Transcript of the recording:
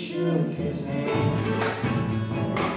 shook his hand.